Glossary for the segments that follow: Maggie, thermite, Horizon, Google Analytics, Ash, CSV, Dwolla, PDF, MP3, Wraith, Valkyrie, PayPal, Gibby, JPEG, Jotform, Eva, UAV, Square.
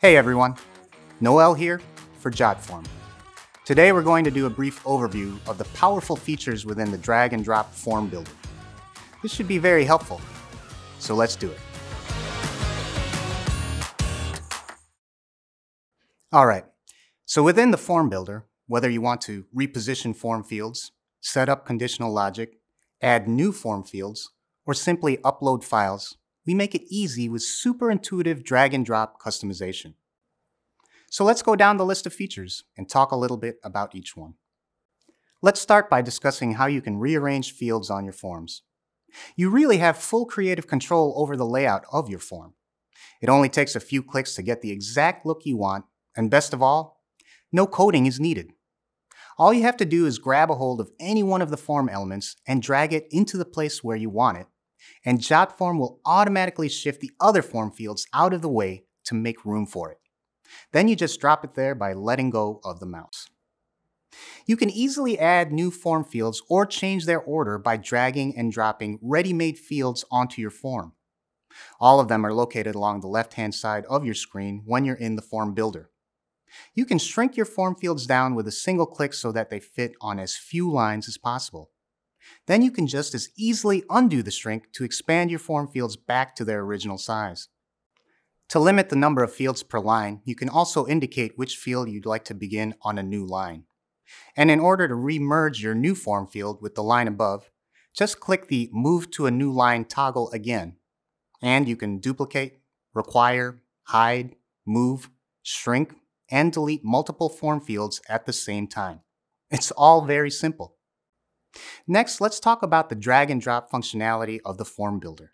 Hey everyone, Noel here for Jotform. Today we're going to do a brief overview of the powerful features within the drag and drop form builder. This should be very helpful, so let's do it. All right, so within the form builder, whether you want to reposition form fields, set up conditional logic, add new form fields, or simply upload files, we make it easy with super intuitive drag and drop customization. So let's go down the list of features and talk a little bit about each one. Let's start by discussing how you can rearrange fields on your forms. You really have full creative control over the layout of your form. It only takes a few clicks to get the exact look you want, and best of all, no coding is needed. All you have to do is grab a hold of any one of the form elements and drag it into the place where you want it, and Jotform will automatically shift the other form fields out of the way to make room for it. Then you just drop it there by letting go of the mouse. You can easily add new form fields or change their order by dragging and dropping ready-made fields onto your form. All of them are located along the left-hand side of your screen when you're in the form builder. You can shrink your form fields down with a single click so that they fit on as few lines as possible. Then you can just as easily undo the shrink to expand your form fields back to their original size. To limit the number of fields per line, you can also indicate which field you'd like to begin on a new line. And in order to re-merge your new form field with the line above, just click the Move to a New Line toggle again. And you can duplicate, require, hide, move, shrink, and delete multiple form fields at the same time. It's all very simple. Next, let's talk about the drag and drop functionality of the form builder.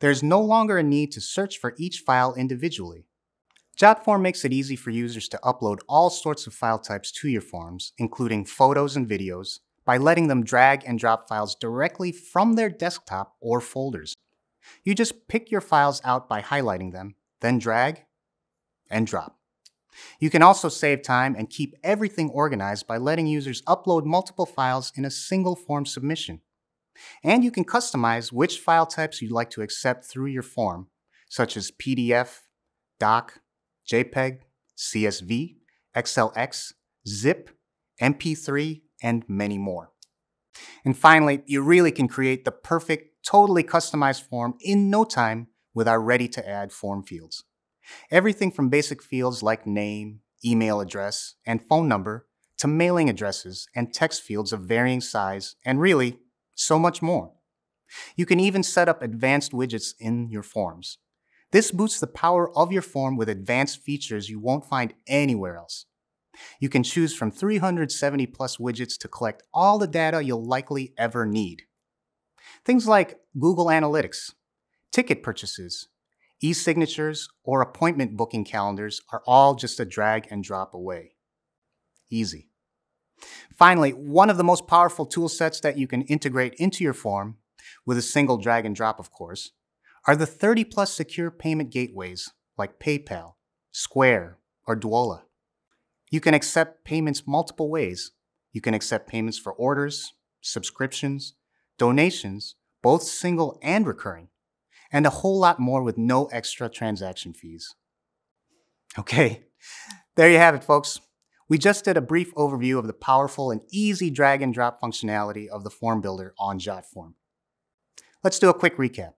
There's no longer a need to search for each file individually. Jotform makes it easy for users to upload all sorts of file types to your forms, including photos and videos, by letting them drag and drop files directly from their desktop or folders. You just pick your files out by highlighting them, then drag and drop. You can also save time and keep everything organized by letting users upload multiple files in a single form submission. And you can customize which file types you'd like to accept through your form, such as PDF, Doc, JPEG, CSV, XLX, ZIP, MP3, and many more. And finally, you really can create the perfect, totally customized form in no time with our ready-to-add form fields. Everything from basic fields like name, email address, and phone number, to mailing addresses and text fields of varying size, and really, so much more. You can even set up advanced widgets in your forms. This boosts the power of your form with advanced features you won't find anywhere else. You can choose from 370 plus widgets to collect all the data you'll likely ever need. Things like Google Analytics, ticket purchases, e-signatures, or appointment booking calendars are all just a drag and drop away. Easy. Finally, one of the most powerful tool sets that you can integrate into your form, with a single drag and drop of course, are the 30-plus secure payment gateways like PayPal, Square, or Dwolla. You can accept payments multiple ways. You can accept payments for orders, subscriptions, donations, both single and recurring, and a whole lot more with no extra transaction fees. Okay, there you have it, folks. We just did a brief overview of the powerful and easy drag and drop functionality of the form builder on Jotform. Let's do a quick recap.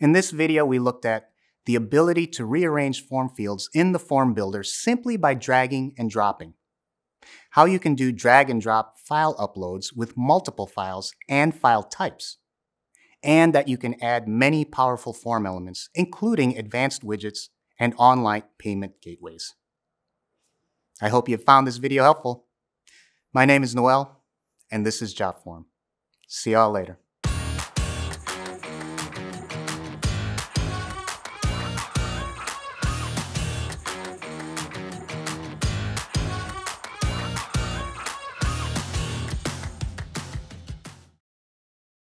In this video, we looked at the ability to rearrange form fields in the form builder simply by dragging and dropping, how you can do drag and drop file uploads with multiple files and file types, and that you can add many powerful form elements, including advanced widgets and online payment gateways. I hope you found this video helpful. My name is Noel, and this is Jotform. See y'all later.